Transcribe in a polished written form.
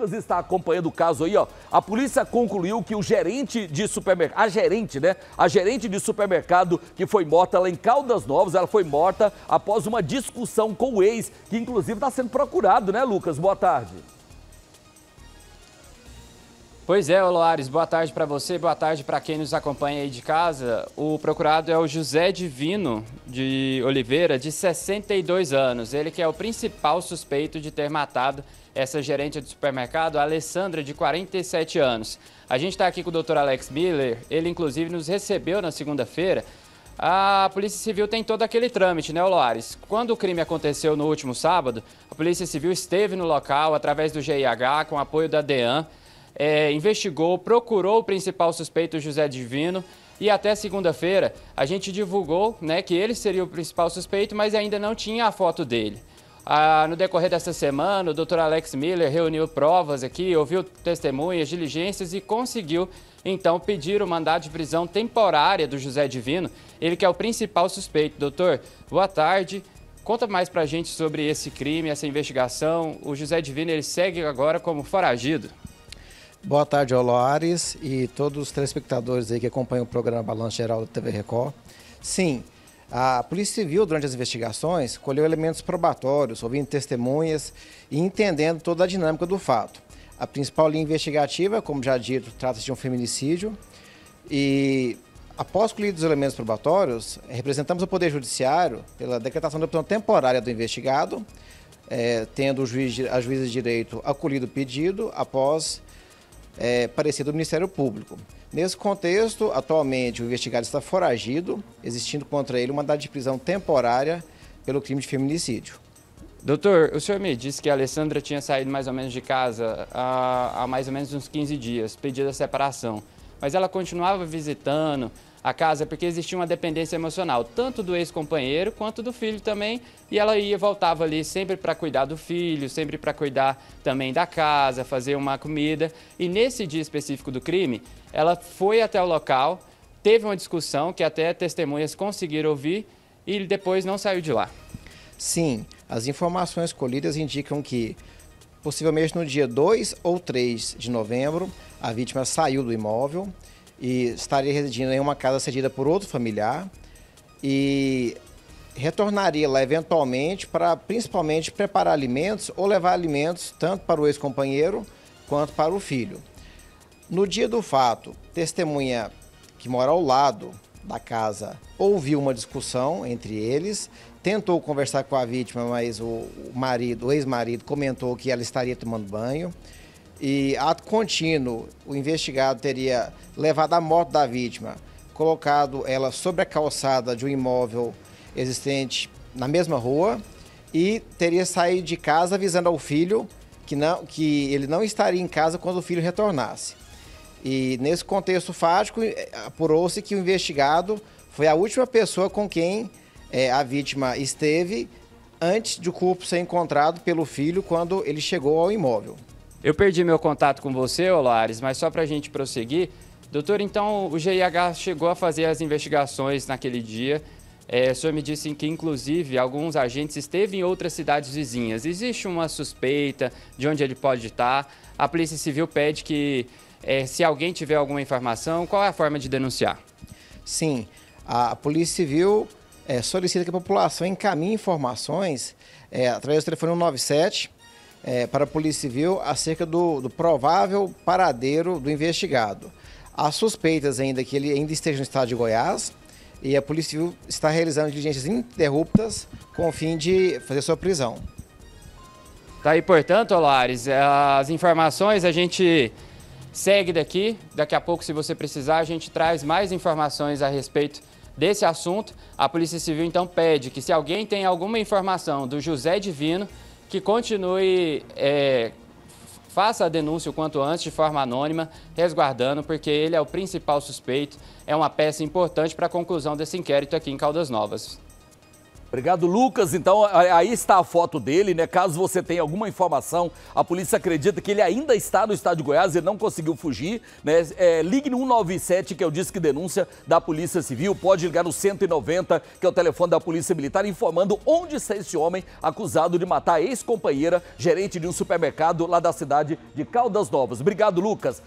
Lucas está acompanhando o caso aí, ó. A polícia concluiu que o gerente de supermercado, a gerente de supermercado que foi morta lá em Caldas Novas, ela foi morta após uma discussão com o ex, que inclusive está sendo procurado, né, Lucas? Boa tarde. Pois é, Loares, boa tarde para você, boa tarde para quem nos acompanha aí de casa. O procurado é o José Divino de Oliveira, de 62 anos. Ele que é o principal suspeito de ter matado essa gerente do supermercado, a Alessandra, de 47 anos. A gente está aqui com o doutor Alex Miller, ele inclusive nos recebeu na segunda-feira. A Polícia Civil tem todo aquele trâmite, né, Loares? Quando o crime aconteceu no último sábado, a Polícia Civil esteve no local através do GIH, com apoio da DEAN, investigou, procurou o principal suspeito, José Divino, e até segunda-feira a gente divulgou, né, que ele seria o principal suspeito, mas ainda não tinha a foto dele. No decorrer dessa semana, o Dr. Alex Miller reuniu provas aqui, ouviu testemunhas, diligências e conseguiu, então, pedir o mandado de prisão temporária do José Divino, ele que é o principal suspeito. Doutor, boa tarde. Conta mais pra gente sobre esse crime, essa investigação. O José Divino, ele segue agora como foragido. Boa tarde, Loares, e todos os telespectadores aí que acompanham o programa Balanço Geral da TV Record. Sim, a Polícia Civil, durante as investigações, colheu elementos probatórios, ouvindo testemunhas e entendendo toda a dinâmica do fato. A principal linha investigativa, como já dito, trata-se de um feminicídio. E, após colher os elementos probatórios, representamos o Poder Judiciário pela decretação da prisão temporária do investigado, tendo a juíza de direito acolhido o pedido após parecer do Ministério Público. Nesse contexto, atualmente o investigado está foragido, existindo contra ele um mandado de prisão temporária pelo crime de feminicídio. Doutor, o senhor me disse que a Alessandra tinha saído mais ou menos de casa há mais ou menos uns 15 dias, pedindo a separação, mas ela continuava visitando a casa porque existia uma dependência emocional, tanto do ex-companheiro quanto do filho também, e ela voltava ali sempre para cuidar do filho, sempre para cuidar também da casa, fazer uma comida. E nesse dia específico do crime, ela foi até o local, teve uma discussão que até testemunhas conseguiram ouvir e depois não saiu de lá. Sim, as informações colhidas indicam que possivelmente no dia 2 ou 3 de novembro, a vítima saiu do imóvel e estaria residindo em uma casa cedida por outro familiar e retornaria lá eventualmente para principalmente preparar alimentos ou levar alimentos tanto para o ex-companheiro quanto para o filho. No dia do fato, testemunha que mora ao lado da casa ouviu uma discussão entre eles, tentou conversar com a vítima, mas o ex-marido comentou que ela estaria tomando banho. E, ato contínuo, o investigado teria levado a moto da vítima, colocado ela sobre a calçada de um imóvel existente na mesma rua e teria saído de casa avisando ao filho que ele não estaria em casa quando o filho retornasse. E, nesse contexto fático, apurou-se que o investigado foi a última pessoa com quem a vítima esteve antes de o corpo ser encontrado pelo filho quando ele chegou ao imóvel. Eu perdi meu contato com você, Loares, mas só para a gente prosseguir. Doutor, então o GIH chegou a fazer as investigações naquele dia. O senhor me disse que, inclusive, alguns agentes esteve em outras cidades vizinhas. Existe uma suspeita de onde ele pode estar? A Polícia Civil pede que, se alguém tiver alguma informação, qual é a forma de denunciar? Sim, a Polícia Civil solicita que a população encaminhe informações através do telefone 197, para a Polícia Civil acerca do provável paradeiro do investigado. Há suspeitas ainda que ele ainda esteja no estado de Goiás e a Polícia Civil está realizando diligências ininterruptas com o fim de fazer sua prisão. Tá aí, portanto, Loares, as informações a gente segue daqui. Daqui a pouco, se você precisar, a gente traz mais informações a respeito desse assunto. A Polícia Civil, então, pede que, se alguém tem alguma informação do José Divino, que continue, faça a denúncia o quanto antes, de forma anônima, resguardando, porque ele é o principal suspeito, é uma peça importante para a conclusão desse inquérito aqui em Caldas Novas. Obrigado, Lucas. Então, aí está a foto dele, né? Caso você tenha alguma informação, a polícia acredita que ele ainda está no estado de Goiás, ele não conseguiu fugir, né? Ligue no 197, que é o Disque Denúncia da Polícia Civil. Pode ligar no 190, que é o telefone da Polícia Militar, informando onde está esse homem acusado de matar a ex-companheira, gerente de um supermercado lá da cidade de Caldas Novas. Obrigado, Lucas.